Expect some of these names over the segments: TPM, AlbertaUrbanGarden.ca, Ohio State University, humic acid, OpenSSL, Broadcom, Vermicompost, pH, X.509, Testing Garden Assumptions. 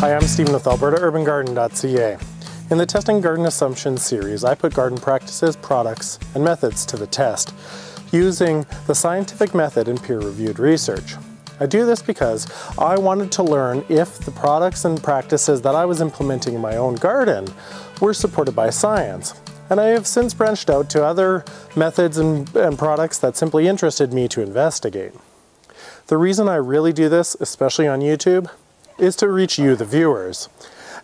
Hi, I'm Stephen with AlbertaUrbanGarden.ca. In the Testing Garden Assumptions series, I put garden practices, products, and methods to the test using the scientific method and peer-reviewed research. I do this because I wanted to learn if the products and practices that I was implementing in my own garden were supported by science. And I have since branched out to other methods and products that simply interested me to investigate. The reason I really do this, especially on YouTube, is to reach you, the viewers,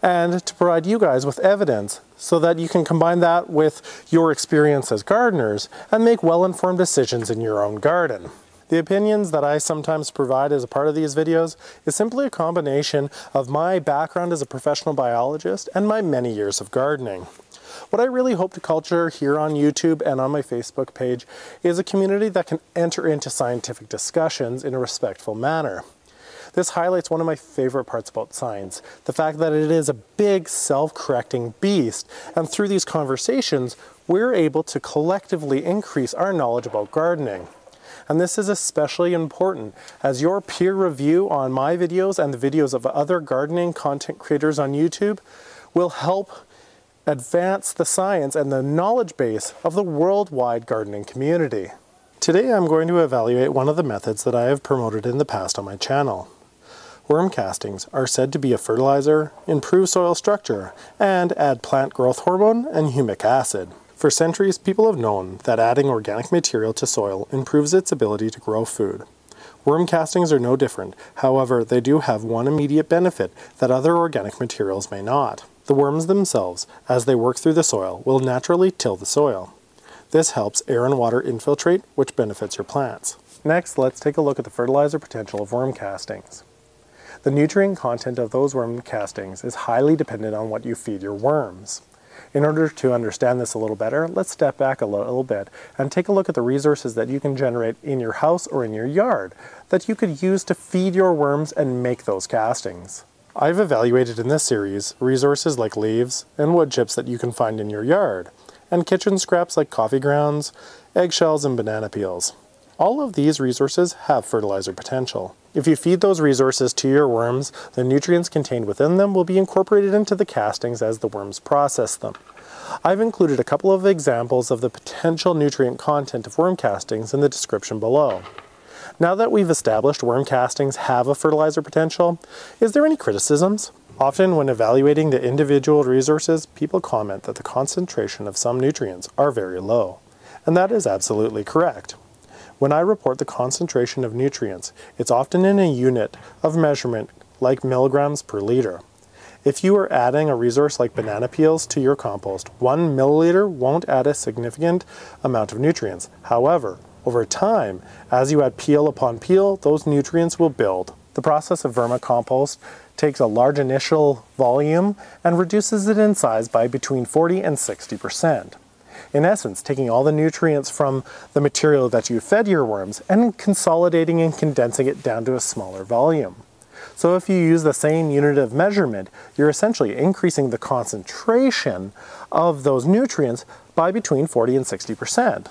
and to provide you guys with evidence so that you can combine that with your experience as gardeners and make well-informed decisions in your own garden. The opinions that I sometimes provide as a part of these videos is simply a combination of my background as a professional biologist and my many years of gardening. What I really hope to culture here on YouTube and on my Facebook page is a community that can enter into scientific discussions in a respectful manner. This highlights one of my favorite parts about science, the fact that it is a big self-correcting beast, and through these conversations, we're able to collectively increase our knowledge about gardening. And this is especially important as your peer review on my videos and the videos of other gardening content creators on YouTube will help advance the science and the knowledge base of the worldwide gardening community. Today I'm going to evaluate one of the methods that I have promoted in the past on my channel. Worm castings are said to be a fertilizer, improve soil structure, and add plant growth hormone and humic acid. For centuries, people have known that adding organic material to soil improves its ability to grow food. Worm castings are no different, however, they do have one immediate benefit that other organic materials may not. The worms themselves, as they work through the soil, will naturally till the soil. This helps air and water infiltrate, which benefits your plants. Next, let's take a look at the fertilizer potential of worm castings. The nutrient content of those worm castings is highly dependent on what you feed your worms. In order to understand this a little better, let's step back a little bit and take a look at the resources that you can generate in your house or in your yard that you could use to feed your worms and make those castings. I've evaluated in this series resources like leaves and wood chips that you can find in your yard, and kitchen scraps like coffee grounds, eggshells, and banana peels. All of these resources have fertilizer potential. If you feed those resources to your worms, the nutrients contained within them will be incorporated into the castings as the worms process them. I've included a couple of examples of the potential nutrient content of worm castings in the description below. Now that we've established worm castings have a fertilizer potential, is there any criticisms? Often when evaluating the individual resources, people comment that the concentration of some nutrients are very low, and that is absolutely correct. When I report the concentration of nutrients, it's often in a unit of measurement like milligrams per liter. If you are adding a resource like banana peels to your compost, 1 milliliter won't add a significant amount of nutrients. However, over time, as you add peel upon peel, those nutrients will build. The process of vermicompost takes a large initial volume and reduces it in size by between 40% and 60%. In essence, taking all the nutrients from the material that you fed your worms and consolidating and condensing it down to a smaller volume. So if you use the same unit of measurement, you're essentially increasing the concentration of those nutrients by between 40% and 60%.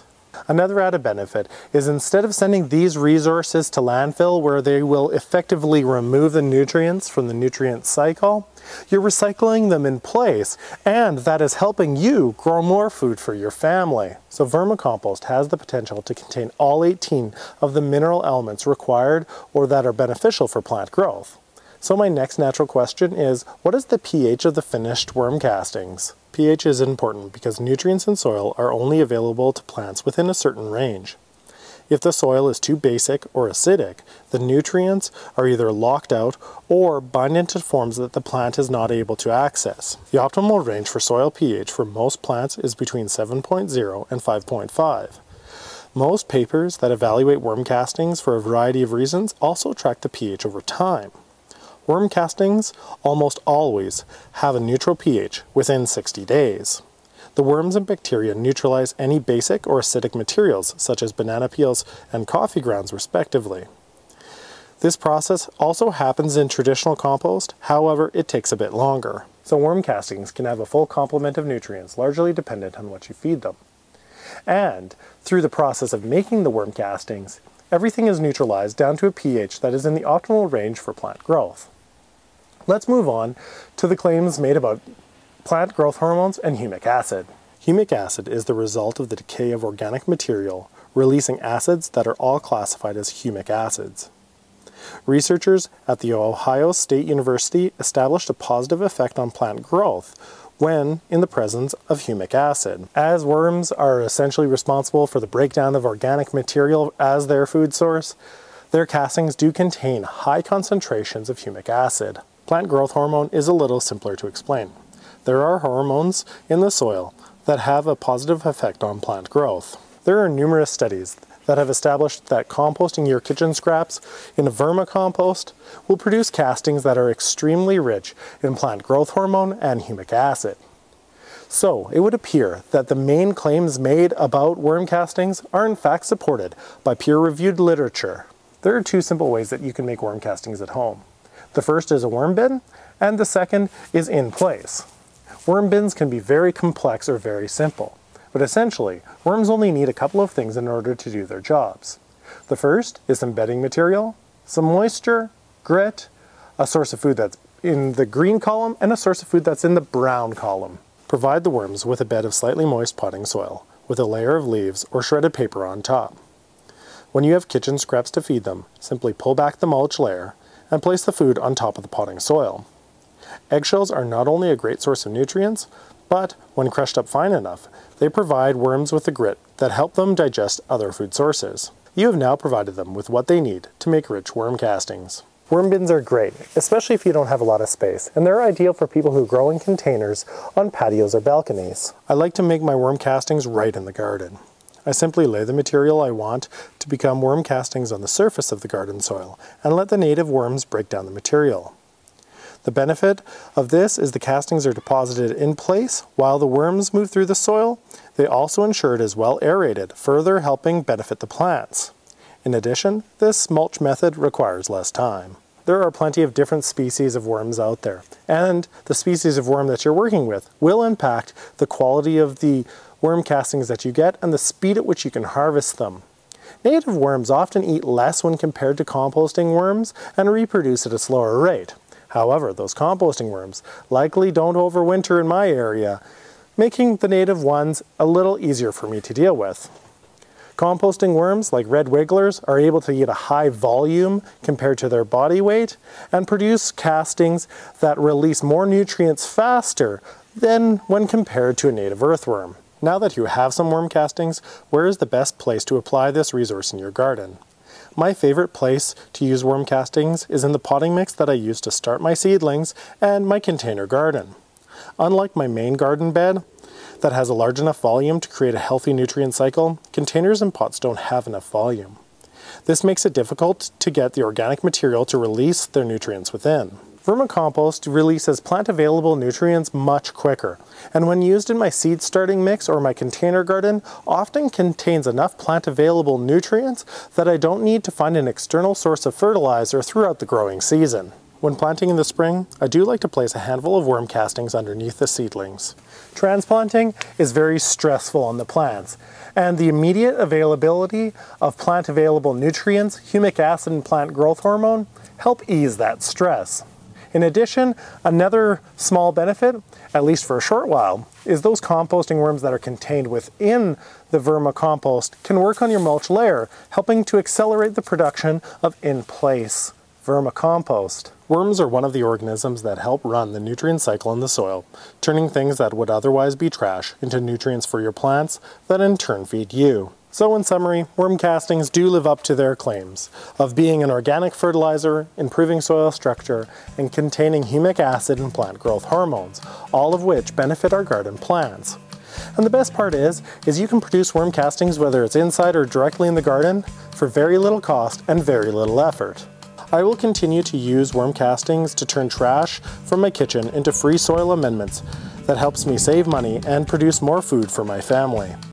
Another added benefit is instead of sending these resources to landfill where they will effectively remove the nutrients from the nutrient cycle, you're recycling them in place, and that is helping you grow more food for your family. So vermicompost has the potential to contain all 18 of the mineral elements required or that are beneficial for plant growth. So my next natural question is, what is the pH of the finished worm castings? pH is important because nutrients in soil are only available to plants within a certain range. If the soil is too basic or acidic, the nutrients are either locked out or bind into forms that the plant is not able to access. The optimal range for soil pH for most plants is between 7.0 and 5.5. Most papers that evaluate worm castings for a variety of reasons also track the pH over time. Worm castings almost always have a neutral pH within 60 days. The worms and bacteria neutralize any basic or acidic materials, such as banana peels and coffee grounds, respectively. This process also happens in traditional compost, however, it takes a bit longer. So worm castings can have a full complement of nutrients, largely dependent on what you feed them. And through the process of making the worm castings, everything is neutralized down to a pH that is in the optimal range for plant growth. Let's move on to the claims made about plant growth hormones and humic acid. Humic acid is the result of the decay of organic material, releasing acids that are all classified as humic acids. Researchers at the Ohio State University established a positive effect on plant growth when in the presence of humic acid. As worms are essentially responsible for the breakdown of organic material as their food source, their castings do contain high concentrations of humic acid. Plant growth hormone is a little simpler to explain. There are hormones in the soil that have a positive effect on plant growth. There are numerous studies that have established that composting your kitchen scraps in a vermicompost will produce castings that are extremely rich in plant growth hormone and humic acid. So it would appear that the main claims made about worm castings are in fact supported by peer-reviewed literature. There are two simple ways that you can make worm castings at home. The first is a worm bin, and the second is in place. Worm bins can be very complex or very simple. But essentially, worms only need a couple of things in order to do their jobs. The first is some bedding material, some moisture, grit, a source of food that's in the green column, and a source of food that's in the brown column. Provide the worms with a bed of slightly moist potting soil, with a layer of leaves or shredded paper on top. When you have kitchen scraps to feed them, simply pull back the mulch layer and place the food on top of the potting soil. Eggshells are not only a great source of nutrients, but when crushed up fine enough, they provide worms with the grit that help them digest other food sources. You have now provided them with what they need to make rich worm castings. Worm bins are great, especially if you don't have a lot of space, and they're ideal for people who grow in containers on patios or balconies. I like to make my worm castings right in the garden. I simply lay the material I want to become worm castings on the surface of the garden soil and let the native worms break down the material. The benefit of this is the castings are deposited in place while the worms move through the soil. They also ensure it is well aerated, further helping benefit the plants. In addition, this mulch method requires less time. There are plenty of different species of worms out there, and the species of worm that you're working with will impact the quality of the worm castings that you get and the speed at which you can harvest them. Native worms often eat less when compared to composting worms and reproduce at a slower rate. However, those composting worms likely don't overwinter in my area, making the native ones a little easier for me to deal with. Composting worms, like red wigglers, are able to eat a high volume compared to their body weight and produce castings that release more nutrients faster than when compared to a native earthworm. Now that you have some worm castings, where is the best place to apply this resource in your garden? My favorite place to use worm castings is in the potting mix that I use to start my seedlings and my container garden. Unlike my main garden bed that has a large enough volume to create a healthy nutrient cycle, containers and pots don't have enough volume. This makes it difficult to get the organic material to release their nutrients within. Vermicompost releases plant-available nutrients much quicker, and when used in my seed starting mix or my container garden, often contains enough plant-available nutrients that I don't need to find an external source of fertilizer throughout the growing season. When planting in the spring, I do like to place a handful of worm castings underneath the seedlings. Transplanting is very stressful on the plants, and the immediate availability of plant-available nutrients, humic acid and plant growth hormone, help ease that stress. In addition, another small benefit, at least for a short while, is those composting worms that are contained within the vermicompost can work on your mulch layer, helping to accelerate the production of in-place vermicompost. Worms are one of the organisms that help run the nutrient cycle in the soil, turning things that would otherwise be trash into nutrients for your plants that in turn feed you. So in summary, worm castings do live up to their claims of being an organic fertilizer, improving soil structure, and containing humic acid and plant growth hormones, all of which benefit our garden plants. And the best part is you can produce worm castings whether it's inside or directly in the garden for very little cost and very little effort. I will continue to use worm castings to turn trash from my kitchen into free soil amendments that helps me save money and produce more food for my family.